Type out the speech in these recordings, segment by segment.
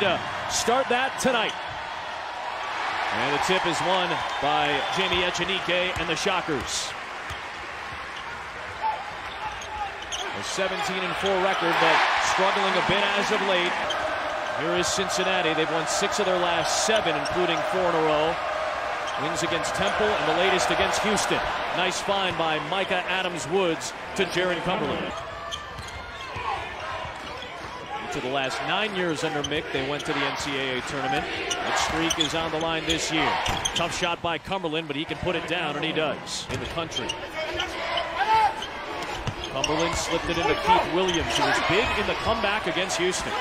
to start that tonight. And the tip is won by Jamie Echenique and the Shockers. A 17-4 record, but struggling a bit as of late. Here is Cincinnati. They've won 6 of their last 7, including 4 in a row. Wins against Temple and the latest against Houston. Nice find by Micah Adams-Woods to Jaron Cumberland. To the last 9 years under Mick, they went to the NCAA tournament. That streak is on the line this year. Tough shot by Cumberland, but he can put it down, and he does, in the country. Cumberland slipped it into Keith Williams, who was big in the comeback against Houston.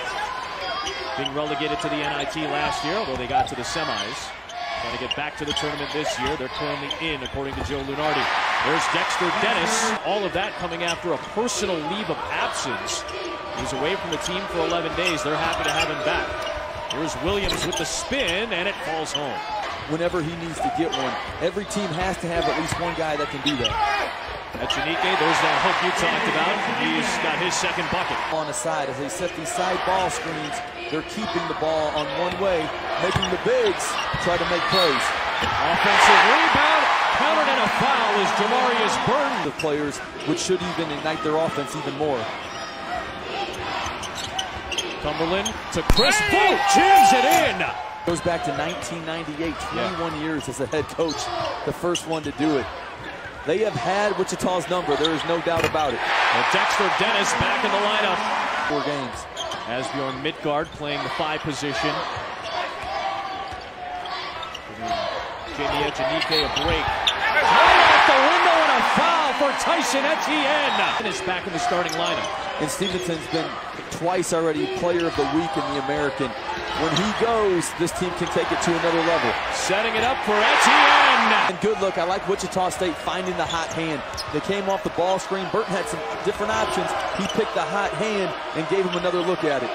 Being relegated to the NIT last year, although they got to the semis. Trying to get back to the tournament this year. They're currently in, according to Joe Lunardi. There's Dexter Dennis. All of that coming after a personal leave of absence. He's away from the team for 11 days. They're happy to have him back. Here's Williams with the spin, and it falls home. Whenever he needs to get one, every team has to have at least one guy that can do that. Echenique, there's that hook you talked about. He's got his second bucket. On the side, as they set these side ball screens, they're keeping the ball on one way, making the bigs try to make plays. Offensive rebound, countered, and a foul is Jamarius Burton. The players, which should even ignite their offense even more. Cumberland to Chris Vogt, jams it in. Goes back to 1998, 21 years as a head coach, the first one to do it. They have had Wichita's number, there is no doubt about it. And Dexter Dennis back in the lineup. 4 games. Asbjörn Midtgard playing the 5 position. Jamie Echenique a break. Right off the window and a foul for Tyson Etienne. And is back in the starting lineup. And Stevenson's been twice already player of the week in the American. When he goes, this team can take it to another level. Setting it up for Etienne. And good look. I like Wichita State finding the hot hand. They came off the ball screen. Burton had some different options. He picked the hot hand and gave him another look at it.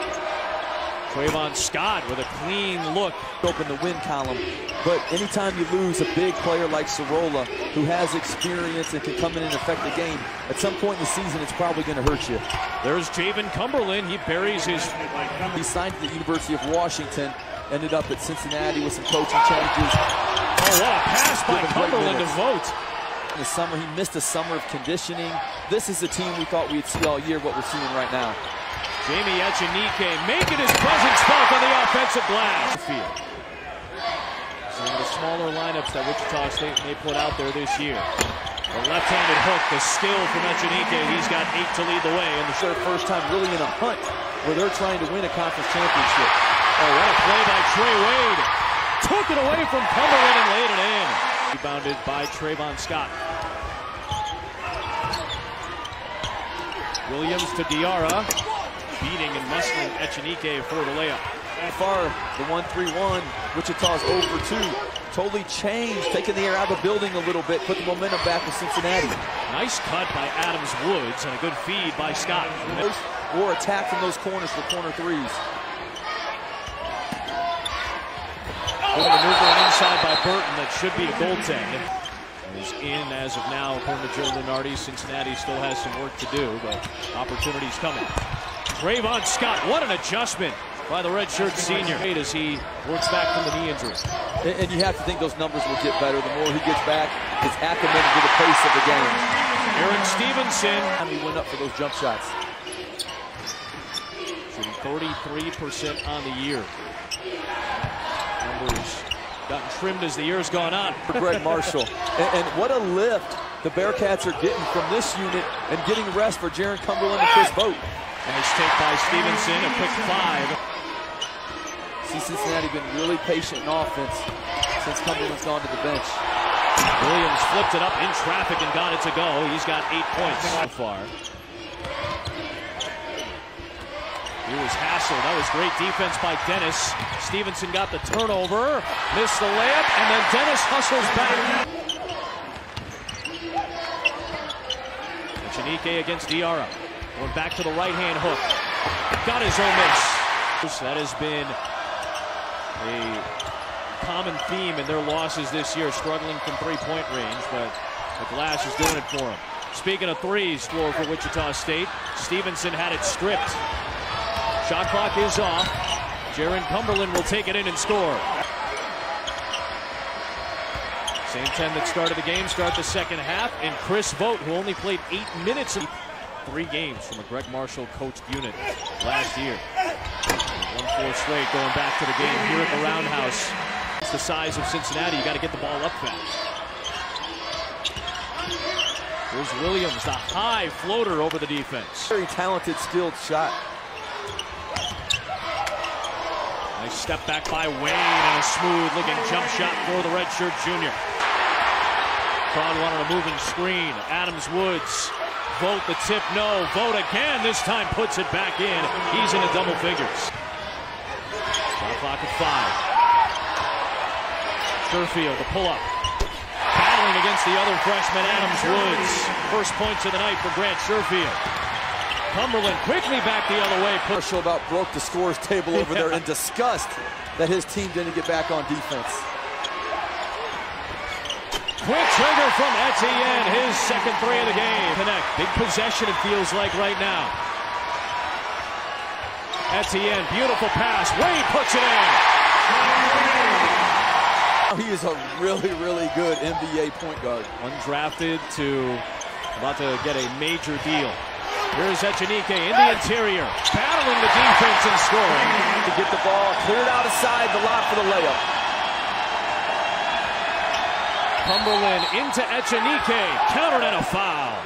Trayvon Scott with a clean look. Open the win column. But anytime you lose a big player like Sorola, who has experience and can come in and affect the game, at some point in the season, it's probably going to hurt you. There's Javen Cumberland. He buries his... He signed at the University of Washington, ended up at Cincinnati with some coaching changes. Oh, what a pass by Cumberland to Vogt. In the summer, he missed a summer of conditioning. This is the team we thought we'd see all year, what we're seeing right now. Jamie Echenique making his presence felt on the offensive glass. Some of the smaller lineups that Wichita State may put out there this year. The left-handed hook, the skill from Echenique. He's got 8 to lead the way. And the first time really in a hunt where they're trying to win a conference championship. Oh, what a play by Trey Wade. Took it away from Cumberland and laid it in. Rebounded by Trayvon Scott. Williams to Diara. Beating and muscling Echenique for the layup. By far, the 1-3-1, Wichita's 0 for 2. Totally changed, taking the air out of the building a little bit, put the momentum back to Cincinnati. Nice cut by Adams-Woods and a good feed by Scott. Or attack from those corners for corner threes. What a maneuver inside by Burton that should be a goaltend. Is in as of now, according to Joe Lunardi. Cincinnati still has some work to do, but opportunities coming. Ravon Scott, what an adjustment by the redshirt senior as he works back from the knee injury. And you have to think those numbers will get better. The more he gets back, it's acclimated to the pace of the game. Aaron Stevenson. He went up for those jump shots. Shooting 33% on the year. Numbers gotten trimmed as the year's gone on. For Greg Marshall. And what a lift the Bearcats are getting from this unit and getting rest for Jaron Cumberland and Chris Vogt. Nice take by Stevenson, a quick 5. See, Cincinnati been really patient in offense since Cumberland's gone to the bench. Williams flipped it up in traffic and got it to go. He's got 8 points so far. He was hassled. That was great defense by Dennis. Stevenson got the turnover, missed the layup, and then Dennis hustles back. Echenique against Diara. Went back to the right-hand hook. Got his own miss. That has been a common theme in their losses this year, struggling from three-point range, but the glass is doing it for him. Speaking of threes, score for Wichita State. Stevenson had it stripped. Shot clock is off. Jaron Cumberland will take it in and score. Same 10 that started the game, start the second half, and Chris Vogt, who only played 8 minutes in 3 games from a Greg Marshall coached unit last year. 1-4 straight going back to the game here at the Roundhouse. It's the size of Cincinnati, you got to get the ball up fast. Here's Williams, the high floater over the defense. Very talented, skilled shot. Nice step back by Wade and a smooth-looking jump shot for the redshirt junior. Crowd wanted a moving screen. Adams-Woods. Vogt the tip, no. Vogt again, this time puts it back in. He's in the double figures. Shot clock at 5. Sherfield, the pull-up. Battling against the other freshman, Adams-Woods. First points of the night for Grant Sherfield. Cumberland quickly back the other way. Marshall about broke the scores table over there in disgust that his team didn't get back on defense. Quick trigger from Etienne, his second three of the game. Connect, big possession it feels like right now. Etienne, beautiful pass, Wade puts it in. He is a really good NBA point guard. Undrafted to about to get a major deal. Here's Echenique in the interior, battling the defense and scoring. To get the ball, cleared out aside the lot for the layup. Cumberland into Echenique, countered and a foul.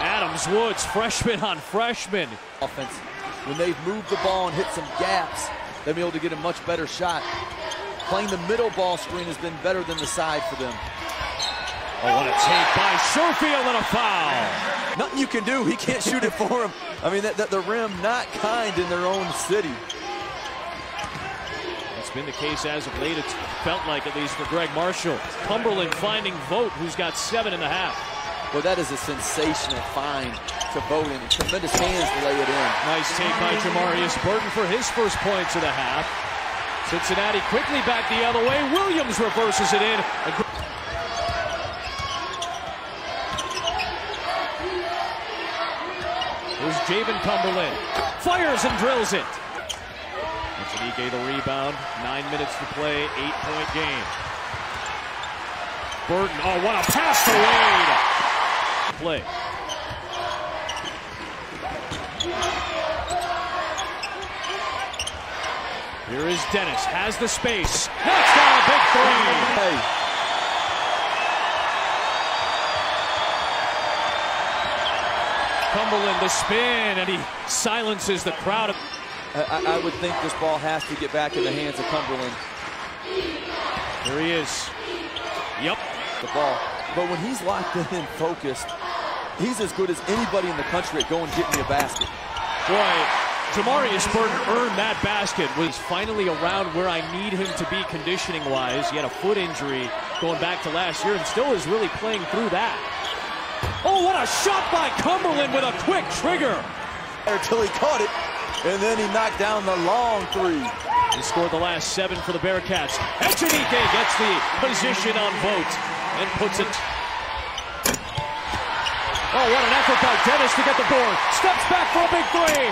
Adams-Woods, freshman on freshman. Offense, when they've moved the ball and hit some gaps, they'll be able to get a much better shot. Playing the middle ball screen has been better than the side for them. Oh, what a take by Sherfield and a foul. Nothing you can do. He can't shoot it for him. I mean, the rim not kind in their own city. That's been the case as of late. It's felt like, at least for Greg Marshall. Cumberland finding Vogt, who's got 7.5. Well, that is a sensational find to Bowden. Tremendous hands to lay it in. Nice take by Jamarius Burton for his first points of the half. Cincinnati quickly back the other way. Williams reverses it in. Here's Javen Cumberland. Fires and drills it. Echenique the rebound. 9 minutes to play. 8-point game. Burton. Oh, what a pass to Wade. Play. Here is Dennis, has the space, knocks down a big three. Hey. Cumberland the spin, and he silences the crowd. I would think this ball has to get back in the hands of Cumberland. Here he is. Yep. The ball. But when he's locked in and focused, he's as good as anybody in the country at going and getting me a basket. Right. Jamarius Burton earned that basket. Was finally around where I need him to be conditioning-wise. He had a foot injury going back to last year and still is really playing through that. Oh, what a shot by Cumberland with a quick trigger. Until he caught it, and then he knocked down the long three. He scored the last 7 for the Bearcats. Echenique gets the position on Vogt and puts it. Oh, what an effort by Dennis to get the board. Steps back for a big three.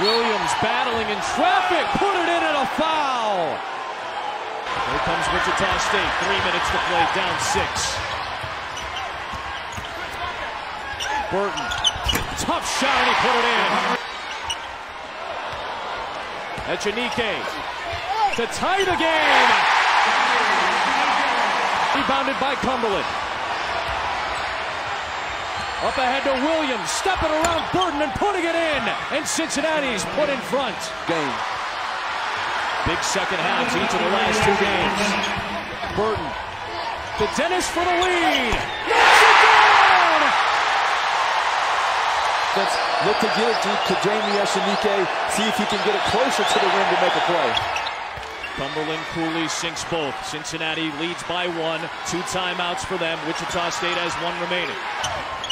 Williams battling in traffic. Put it in and a foul. Here comes Wichita State. 3 minutes to play. Down 6. Burton. Tough shot and he put it in. Echenique to tie the game. Rebounded by Cumberland. Up ahead to Williams, stepping around Burton and putting it in. And Cincinnati's put in front. Game. Big second halves each of the last 2 games. Burton to Dennis for the lead. Knocks it down. That's look to give it to Jamie Echenique, see if he can get it closer to the rim to make a play. Cumberland, Cooley sinks both. Cincinnati leads by 1, 2 timeouts for them. Wichita State has 1 remaining.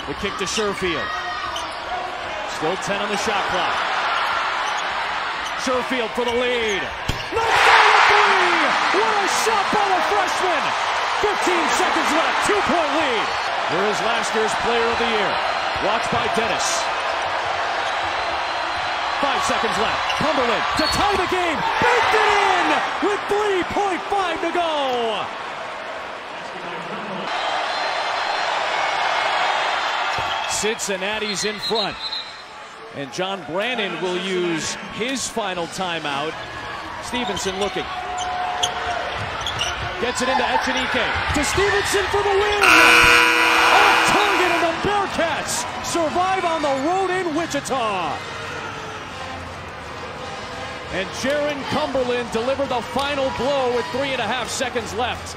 The kick to Sherfield. Still 10 on the shot clock. Sherfield for the lead. Nofana three! What a shot by the freshman! 15 seconds left, two-point lead. Here is last year's player of the year. Watched by Dennis. 5 seconds left. Cumberland to tie the game. Baked it in with 3.5 to go. Cincinnati's in front. And John Brannon will use his final timeout. Stevenson looking. Gets it into Echenique. To Stevenson for the win! Off target, and the Bearcats survive on the road in Wichita. And Jaron Cumberland delivered the final blow with 3.5 seconds left.